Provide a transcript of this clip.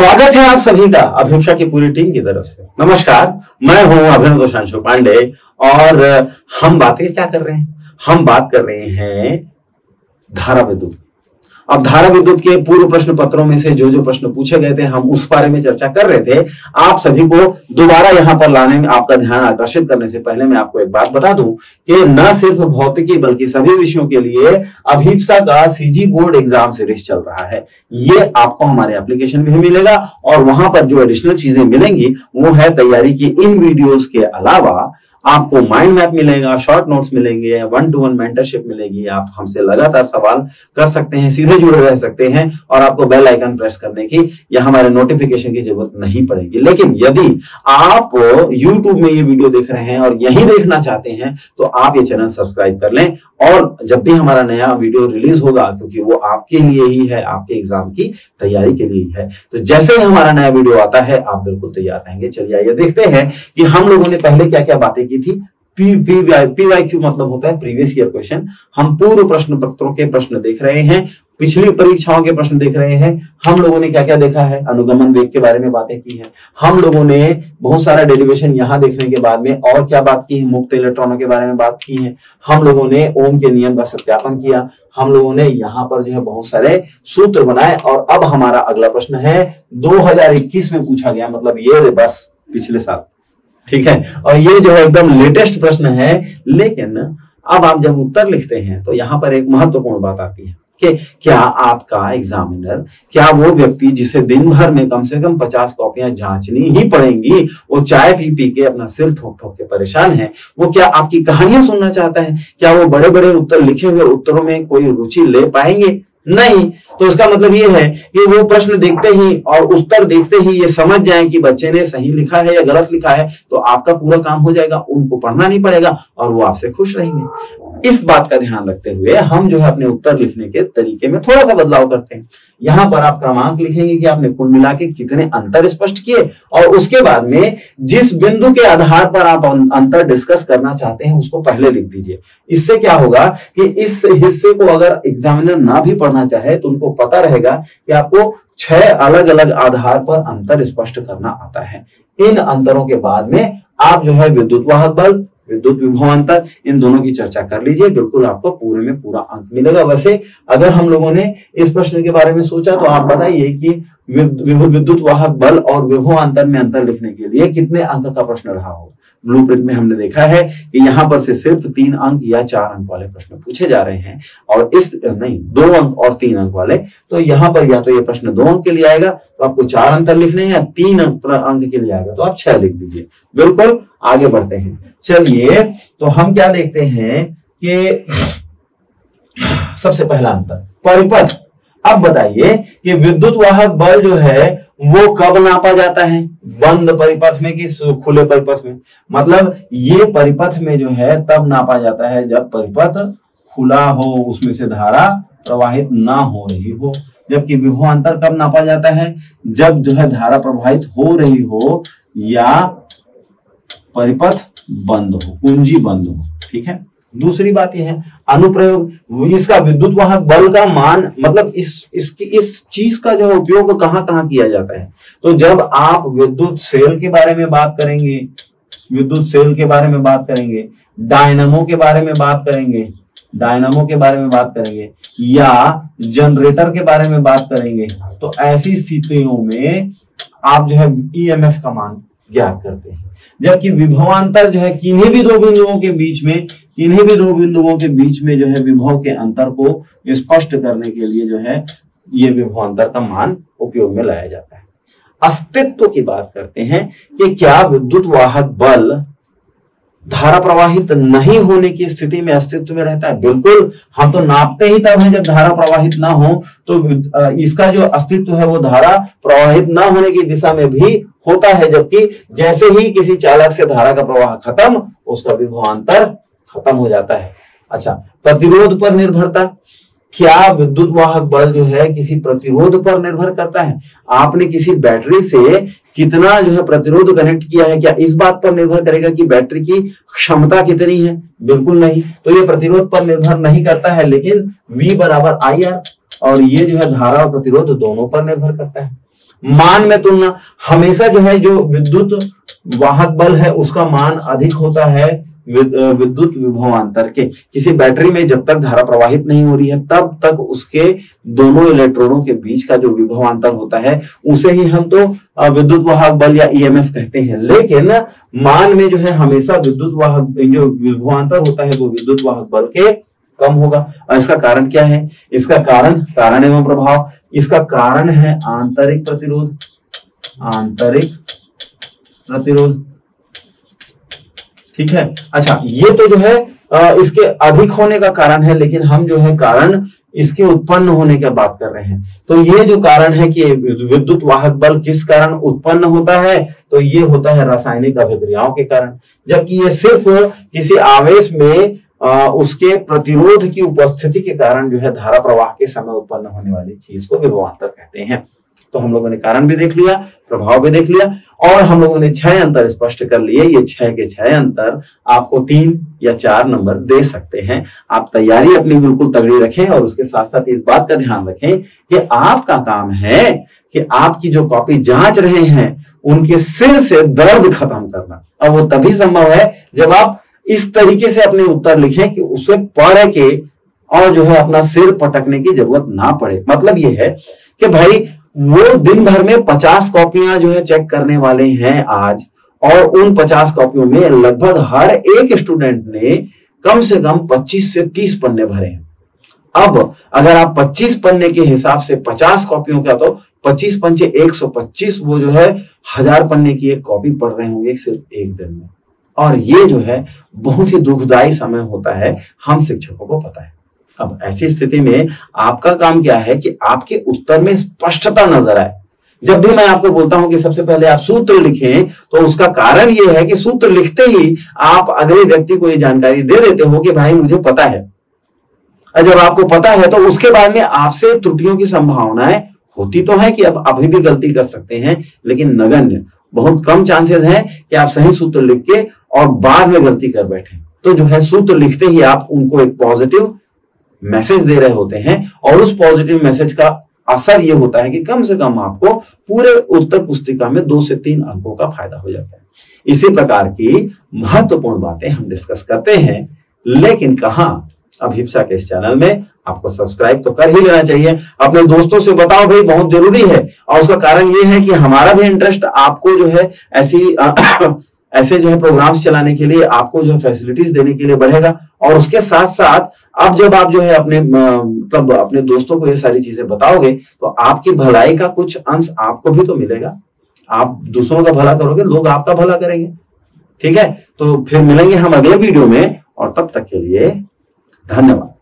स्वागत है आप सभी का अभीप्सा की पूरी टीम की तरफ से। नमस्कार, मैं हूं अभिनंदोषांशु पांडे और हम बातें क्या कर रहे हैं, हम बात कर रहे हैं धारा विद्युत। अब धारा विद्युत के पूर्व प्रश्न पत्रों में से जो प्रश्न पूछे गए थे हम उस बारे में चर्चा कर रहे थे। आप सभी को दोबारा यहाँ पर लाने में, आपका ध्यान आकर्षित करने से पहले मैं आपको एक बात बता दूं कि न सिर्फ भौतिकी बल्कि सभी विषयों के लिए अभीप्सा का सीजी बोर्ड एग्जाम सीरीज चल रहा है। ये आपको हमारे एप्लीकेशन में मिलेगा और वहां पर जो एडिशनल चीजें मिलेंगी वो है तैयारी की इन वीडियोज के अलावा आपको माइंड मैप मिलेगा, शॉर्ट नोट्स मिलेंगे, 1-to-1 मेंटरशिप मिलेगी। आप हमसे लगातार सवाल कर सकते हैं, सीधे जुड़े रह सकते हैं और आपको बेल आइकन प्रेस करने की या हमारे नोटिफिकेशन की जरूरत नहीं पड़ेगी। लेकिन यदि आप YouTube में ये वीडियो देख रहे हैं और यही देखना चाहते हैं तो आप ये चैनल सब्सक्राइब कर लें और जब भी हमारा नया वीडियो रिलीज होगा, क्योंकि वो आपके लिए ही है, आपके एग्जाम की तैयारी के लिए है, तो जैसे ही हमारा नया वीडियो आता है आप बिल्कुल तैयार रहेंगे। चलिए आइए देखते हैं कि हम लोगों ने पहले क्या क्या बातें की थी। P-Y-Q मतलब होता है प्रीवियस ईयर क्वेश्चन। हम पूर्व प्रश्न पत्रों के प्रश्न देख रहे हैं, पिछली परीक्षाओं के प्रश्न देख रहे हैं। हम लोगों ने क्या क्या देखा है, अनुगमन वेग के बारे में बातें की है। हम लोगों ने बहुत सारा डेरिवेशन यहाँ देखने के बाद में और क्या बात की है, मुक्त इलेक्ट्रॉनों के बारे में बात की है। हम लोगों ने ओम के नियम का सत्यापन किया। हम लोगों ने यहाँ पर जो है बहुत सारे सूत्र बनाए और अब हमारा अगला प्रश्न है 2021 में पूछा गया, मतलब ये बस पिछले साल, ठीक है। और ये जो है एकदम लेटेस्ट प्रश्न है। लेकिन अब आप जब उत्तर लिखते हैं तो यहाँ पर एक महत्वपूर्ण बात आती है कि क्या आपका एग्जामिनर, क्या वो व्यक्ति जिसे दिन भर में कम से कम 50 कॉपियां जांचनी ही पड़ेंगी, वो चाय पी के अपना सिर ठोक ठोक के परेशान है, वो क्या आपकी कहानियां सुनना चाहता है? क्या वो बड़े बड़े उत्तर लिखे हुए उत्तरों में कोई रुचि ले पाएंगे? नहीं। तो उसका मतलब ये है कि वो प्रश्न देखते ही और उत्तर देखते ही ये समझ जाए कि बच्चे ने सही लिखा है या गलत लिखा है तो आपका पूरा काम हो जाएगा, उनको पढ़ना नहीं पड़ेगा और वो आपसे खुश रहेंगे। इस बात का ध्यान रखते हुए हम जो है अपने उत्तर लिखने के तरीके में थोड़ा सा बदलाव करते हैं। यहाँ पर आप क्रमांक लिखेंगे कि आपने कुल मिला के कितने अंतर स्पष्ट किए और उसके बाद में जिस बिंदु के आधार पर आप अंतर डिस्कस करना चाहते हैं उसको पहले लिख दीजिए। इससे क्या होगा कि इस हिस्से को अगर एग्जामिनर ना भी पढ़ना चाहे तो उनको पता रहेगा कि आपको 6 अलग अलग आधार पर अंतर स्पष्ट करना आता है। इन अंतरों के बाद में आप जो है विद्युत वाहक बल, विद्युत विभवांतर, इन दोनों की चर्चा कर लीजिए, बिल्कुल आपको पूरे में पूरा अंक मिलेगा। वैसे अगर हम लोगों ने इस प्रश्न के बारे में सोचा तो आप बताइए कि विद्युत वाहक बल और विभवांतर में अंतर लिखने के लिए कितने अंक का प्रश्न रहा होगा। ब्लूप्रिंट में हमने देखा है कि यहाँ पर से सिर्फ 3 अंक या 4 अंक वाले प्रश्न पूछे जा रहे हैं और 2 अंक और 3 अंक वाले। तो यहाँ पर या तो ये प्रश्न 2 अंक के लिए आएगा तो आपको 4 अंतर लिखने हैं, या 3 अंक के लिए आएगा तो आप 6 लिख दीजिए। बिल्कुल आगे बढ़ते हैं। चलिए तो हम क्या देखते हैं कि सबसे पहला अंतर परिपथ। अब बताइए कि विद्युत वाहक बल जो है वो कब नापा जाता है, बंद परिपथ में कि खुले परिपथ में? मतलब ये परिपथ में जो है तब नापा जाता है जब परिपथ खुला हो, उसमें से धारा प्रवाहित ना हो रही हो। जबकि विभवांतर कब नापा जाता है? जब जो है धारा प्रवाहित हो रही हो या परिपथ बंद हो, कुंजी बंद हो, ठीक है। दूसरी बात यह है अनुप्रयोग, इसका विद्युत वाहक बल का मान, मतलब इस चीज का जो उपयोग कहाँ कहाँ किया जाता है। तो जब आप विद्युत सेल के बारे में बात करेंगे, विद्युत सेल के बारे में बात करेंगे, डायनामो के बारे में बात करेंगे, डायनामो के बारे में बात करेंगे या जनरेटर के बारे में बात करेंगे तो ऐसी स्थितियों में आप जो है EMF का मान ज्ञात करते हैं। जबकि विभवांतर जो है किन्हीं भी दो बिंदुओं के बीच में जो है विभव के अंतर को स्पष्ट करने के लिए जो है ये विभवांतर का मान उपयोग में लाया जाता है। अस्तित्व की बात करते हैं कि क्या विद्युत वाहक बल धारा प्रवाहित नहीं होने की स्थिति में अस्तित्व में रहता है? बिल्कुल, हम तो नापते ही तब है जब धारा प्रवाहित ना हो। तो इसका जो अस्तित्व है वो धारा प्रवाहित ना होने की दिशा में भी होता है। जबकि जैसे ही किसी चालक से धारा का प्रवाह खत्म, उसका विभवांतर खत्म हो जाता है। अच्छा, प्रतिरोध पर निर्भरता, क्या विद्युत वाहक बल जो है किसी प्रतिरोध पर निर्भर करता है? आपने किसी बैटरी से कितना जो है प्रतिरोध कनेक्ट किया है, क्या इस बात पर निर्भर करेगा कि बैटरी की क्षमता कितनी है? बिल्कुल नहीं। तो ये प्रतिरोध पर निर्भर नहीं करता है, लेकिन V बराबर IR, और ये जो है धारा और प्रतिरोध दोनों पर निर्भर करता है। मान में तुलना, हमेशा जो है जो विद्युत वाहक बल है उसका मान अधिक होता है विद्युत विभवांतर के। किसी बैटरी में जब तक धारा प्रवाहित नहीं हो रही है तब तक उसके दोनों इलेक्ट्रॉनों के बीच का जो विभवांतर होता है उसे ही हम तो विद्युत वाहक बल या ईएमएफ कहते हैं। लेकिन मान में जो है हमेशा विद्युत वाहक जो विभवांतर होता है वो विद्युत वाहक बल के कम होगा। और इसका कारण क्या है? इसका कारण एवं प्रभाव, इसका कारण है आंतरिक प्रतिरोध। ठीक है। अच्छा, ये तो जो है इसके अधिक होने का कारण है, लेकिन हम जो है कारण इसके उत्पन्न होने की बात कर रहे हैं। तो ये जो कारण है कि विद्युत वाहक बल किस कारण उत्पन्न होता है, तो ये होता है रासायनिक अभिक्रियाओं के कारण। जबकि ये सिर्फ किसी आवेश में उसके प्रतिरोध की उपस्थिति के कारण जो है धारा प्रवाह के समय उत्पन्न होने वाली चीज को विभवांतर कहते हैं। तो हम लोगों ने कारण भी देख लिया, प्रभाव भी देख लिया, और हम लोगों ने 6 अंतर स्पष्ट कर लिए। ये 6 के 6 अंतर आपको 3 या 4 नंबर दे सकते हैं। आप तैयारी अपनी बिल्कुल तगड़ी रखें और उसके साथ साथ इस बात का ध्यान रखें कि आपका काम है कि आपकी जो कॉपी जांच रहे हैं उनके सिर से दर्द खत्म करना। और वो तभी संभव है जब आप इस तरीके से अपने उत्तर लिखें कि उसे पढ़ के और जो है अपना सिर पटकने की जरूरत ना पड़े। मतलब ये है कि भाई वो दिन भर में 50 कॉपियां जो है चेक करने वाले हैं आज, और उन 50 कॉपियों में लगभग हर एक स्टूडेंट ने कम से कम 25 से 30 पन्ने भरे हैं। अब अगर आप 25 पन्ने के हिसाब से 50 कॉपियों का, तो 25 पंचे 125, वो जो है 1000 पन्ने की एक कॉपी पढ़ रहे होंगे सिर्फ एक दिन में। और ये जो है बहुत ही दुखदायी समय होता है, हम शिक्षकों को पता है। अब ऐसी स्थिति में आपका काम क्या है कि आपके उत्तर में स्पष्टता नजर आए। जब भी मैं आपको बोलता हूं कि सबसे पहले आप सूत्र लिखें, तो उसका कारण यह है कि सूत्र लिखते ही आप अगले व्यक्ति को ये जानकारी दे देते हो कि भाई मुझे पता है। और जब आपको पता है तो उसके बाद में आपसे त्रुटियों की संभावनाएं होती तो है कि अब अभी भी गलती कर सकते हैं, लेकिन नगण्य, बहुत कम चांसेस हैं कि आप सही सूत्र लिख के और बाद में गलती कर बैठे। तो जो है सूत्र लिखते ही आप उनको एक पॉजिटिव मैसेज दे रहे होते हैं, और उस पॉजिटिव मैसेज का असर यह होता है कि कम से कम आपको पूरे उत्तर पुस्तिका में 2 से 3 अंकों का फायदा हो जाता है। इसी प्रकार की महत्वपूर्ण बातें हम डिस्कस करते हैं, लेकिन कहाँ, अभीप्सा के इस चैनल में। आपको सब्सक्राइब तो कर ही लेना चाहिए, अपने दोस्तों से बताओ भाई, बहुत जरूरी है। और उसका कारण यह है कि हमारा भी इंटरेस्ट आपको जो है ऐसे जो है प्रोग्राम्स चलाने के लिए, आपको जो है फैसिलिटीज देने के लिए बढ़ेगा। और उसके साथ साथ अब जब आप जो है अपने दोस्तों को ये सारी चीजें बताओगे, तो आपकी भलाई का कुछ अंश आपको भी तो मिलेगा। आप दूसरों का भला करोगे, लोग आपका भला करेंगे। ठीक है, तो फिर मिलेंगे हम अगले वीडियो में, और तब तक के लिए धन्यवाद।